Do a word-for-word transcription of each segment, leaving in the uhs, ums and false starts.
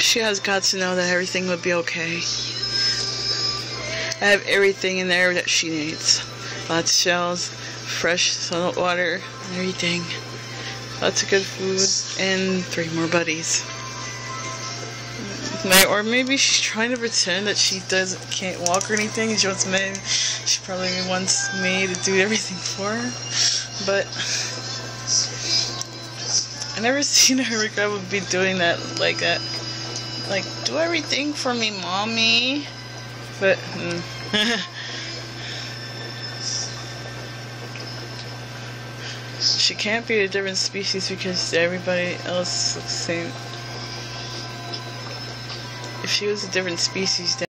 She has got to know that everything would be okay. I have everything in there that she needs. Lots of shells, fresh salt water, and everything. Lots of good food, and three more buddies. Or maybe she's trying to pretend that she doesn't can't walk or anything. She wants me. She probably wants me to do everything for her. But I never seen a Hermit Crab would be doing that like that. Like, do everything for me, mommy. But mm. She can't be a different species because everybody else looks the same. If she was a different species, then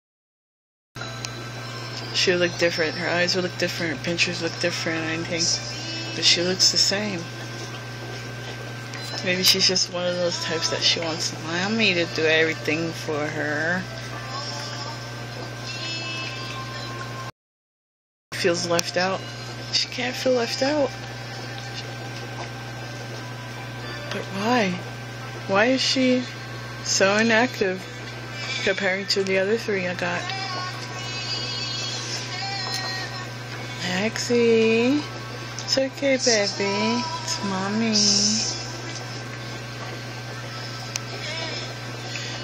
she would look different. Her eyes would look different. Her pinchers look different. I think, but she looks the same. Maybe she's just one of those types that she wants mommy to do everything for her. Feels left out. She can't feel left out. But why? Why is she so inactive comparing to the other three I got? Lexxie. It's okay, baby. It's mommy.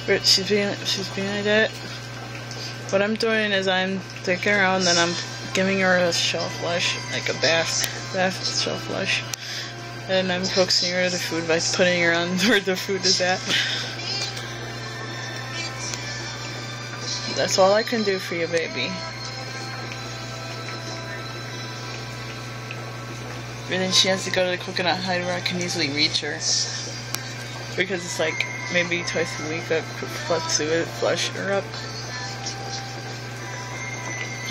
But she's being, she's being like that. What I'm doing is I'm taking her out and then I'm giving her a shell flush, like a bath, bath shell flush. And I'm coaxing her to the food by putting her on where the food is at. That's all I can do for you, baby. And then she has to go to the coconut hide where I can easily reach her. Because it's like maybe twice a week I flush her up.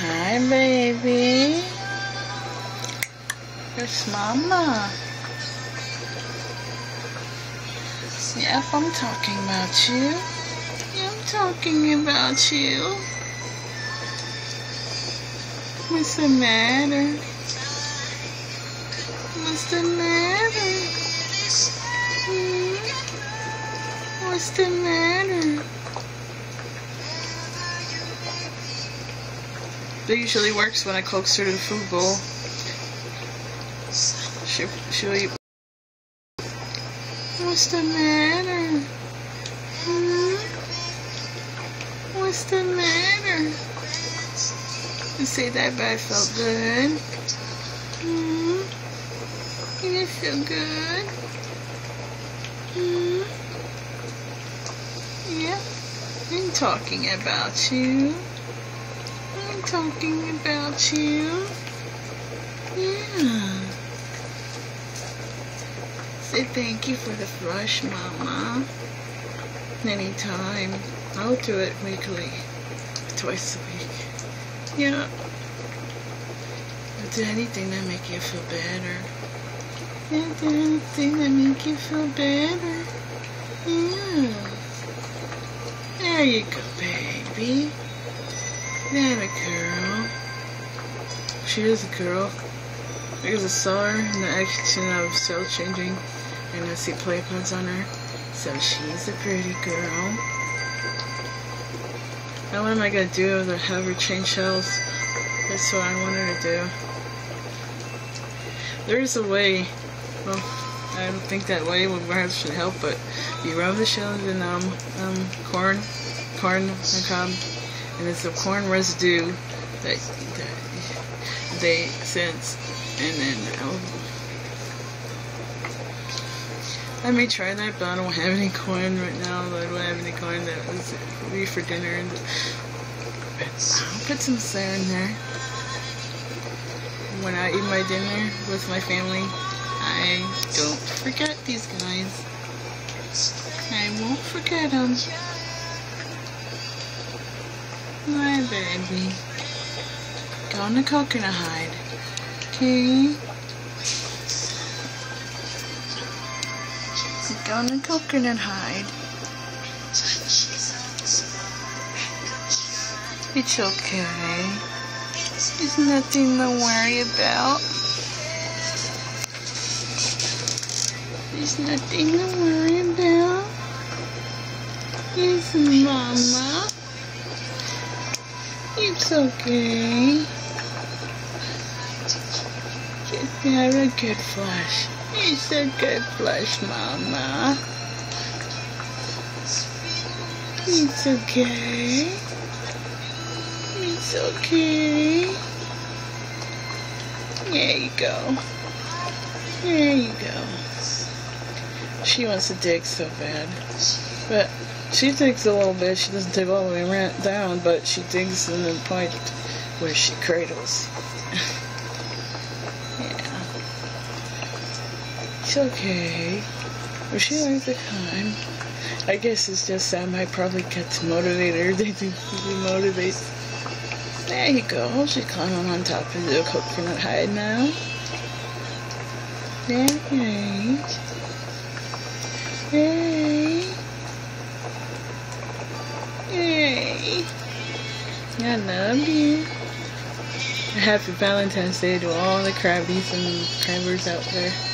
Hi, baby. Where's mama? Yeah, I'm talking about you. I'm talking about you. What's the matter? What's the matter? Hmm? What's the matter? That usually works when I coax her to the food bowl. She, she'll eat. What's the matter? Hmm? What's the matter? You say that, but I felt good. Hmm? Did it feel good? Hmm? Yeah. I'm talking about you. I'm talking about you. Yeah. Say thank you for the flush, mama. Anytime. I'll do it weekly. Twice a week. Yeah. I'll do anything that make you feel better. Yeah, I'll do anything that make you feel better. Yeah. There you go, baby. That a girl. She is a girl. Because I saw her in the action of cell changing, and I see play puns on her, so she's a pretty girl. Now what am I going to do to have her change shells? That's what I want her to do. There's a way, well, I don't think that way would perhaps should help, but you rub the shells in um, um, corn, corn and cob, and it's the corn residue that, that they sense. And then I'll, I may try that, but I don't have any corn right now. I don't have any corn that was be for dinner. And I'll put some sour in there. When I eat my dinner with my family, I don't forget these guys. I won't forget them. My baby. Go on the coconut hide. Okay. Go on the coconut hide. It's okay. There's nothing to worry about. There's nothing to worry about. It's Mama, it's okay. You're a good flush. It's a good flush, Mama. It's okay. It's okay. There you go. There you go. She wants to dig so bad. But she digs a little bit. She doesn't dig all the way down, but she digs in the point where she cradles. Yeah. It's okay. Well, she learns to climb. I guess it's just that I might probably get to motivate her. They do motivate. There you go. She's climbing on top of the coconut hide now. Yay. Yay. Yay. I love you. Happy Valentine's Day to all the crabbies and crabbers out there.